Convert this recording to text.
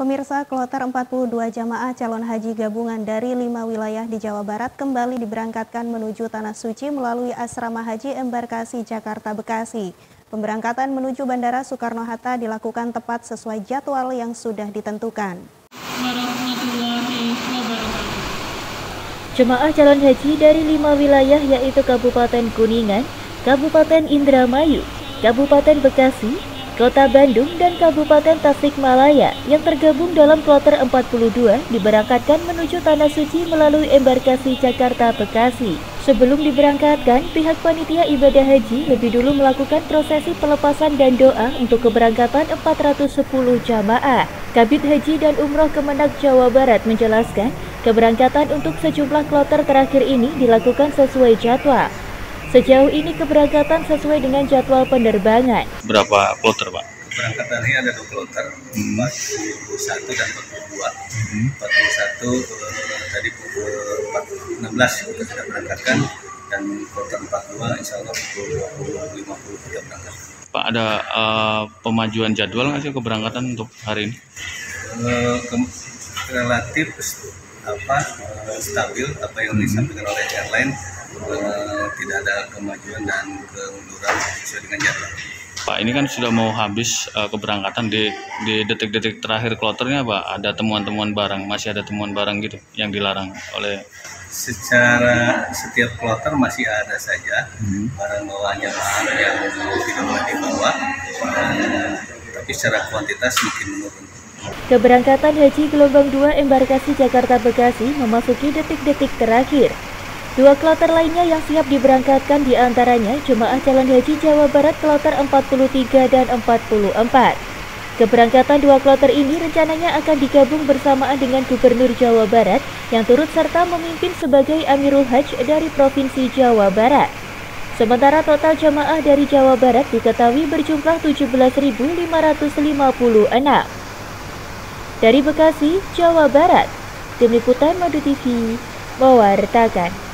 Pemirsa, kloter 42 jamaah calon haji gabungan dari 5 wilayah di Jawa Barat kembali diberangkatkan menuju Tanah Suci melalui Asrama Haji Embarkasi Jakarta-Bekasi. Pemberangkatan menuju Bandara Soekarno-Hatta dilakukan tepat sesuai jadwal yang sudah ditentukan. Jemaah calon haji dari 5 wilayah yaitu Kabupaten Kuningan, Kabupaten Indramayu, Kabupaten Bekasi, Kota Bandung dan Kabupaten Tasikmalaya yang tergabung dalam kloter 42 diberangkatkan menuju Tanah Suci melalui embarkasi Jakarta-Bekasi. Sebelum diberangkatkan, pihak Panitia Ibadah Haji lebih dulu melakukan prosesi pelepasan dan doa untuk keberangkatan 410 jamaah. Kabid Haji dan Umroh Kemenag Jawa Barat menjelaskan, keberangkatan untuk sejumlah kloter terakhir ini dilakukan sesuai jadwal. Sejauh ini keberangkatan sesuai dengan jadwal penerbangan. Berapa kloter, Pak? Keberangkatan ini ada 2 kloter, 41 dan 42. 41 tadi pukul 16 kita sudah berangkatkan, dan kloter 42 insya Allah pukul 20.50 kita berangkat. Pak, ada pemajuan jadwal nggak sih keberangkatan untuk hari ini? Relatif stabil apa yang disampaikan oleh airline. Tidak ada kemajuan dan kemunduran sesuai dengan jadwal. Pak, ini kan sudah mau habis keberangkatan di detik-detik terakhir kloternya, Pak. Ada temuan-temuan barang, masih ada temuan barang gitu yang dilarang oleh. Secara setiap kloter masih ada saja barang bawaan jemaah yang tidak boleh dibawa, tapi secara kuantitas mungkin menurun. Keberangkatan Haji Gelombang 2 Embarkasi Jakarta-Bekasi memasuki detik-detik terakhir. 2 kloter lainnya yang siap diberangkatkan diantaranya Jemaah Calon Haji Jawa Barat kloter 43 dan 44. Keberangkatan 2 kloter ini rencananya akan digabung bersamaan dengan Gubernur Jawa Barat yang turut serta memimpin sebagai Amirul Hajj dari Provinsi Jawa Barat. Sementara total jemaah dari Jawa Barat diketahui berjumlah 17.556. Dari Bekasi, Jawa Barat, Tim Liputan Madu TV mewartakan.